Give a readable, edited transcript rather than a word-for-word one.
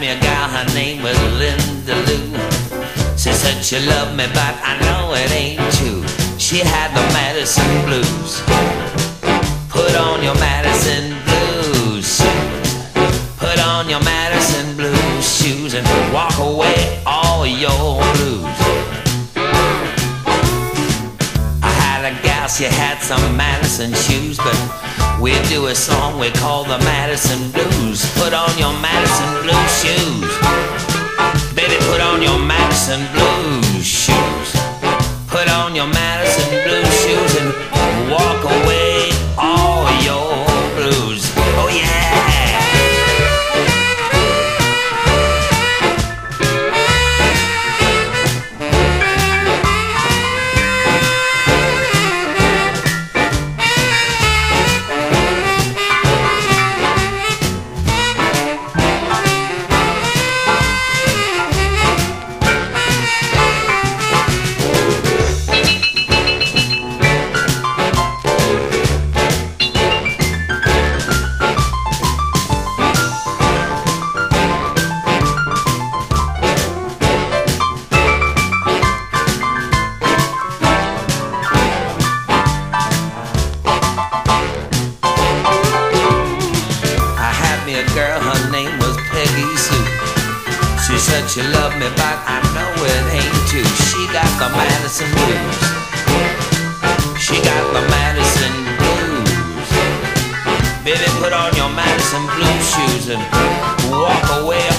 met me a gal, her name was Linda Lou. She said she loved me, but I know it ain't true. She had the Madison Blues. Put on your Madison Blues. Put on your Madison Blues shoes and walk away all your blues. I had a gal, she had some Madison shoes, but we do a song we call the Madison Blues. Put on your Madison Blues shoes. Baby, put on your Madison Blues shoes. Put on your Madison Blues shoes and walk away all your blues. Oh yeah. Said she loved me, but I know it ain't true. She got the Madison Blues. She got the Madison Blues. Baby, put on your Madison Blues shoes and walk away.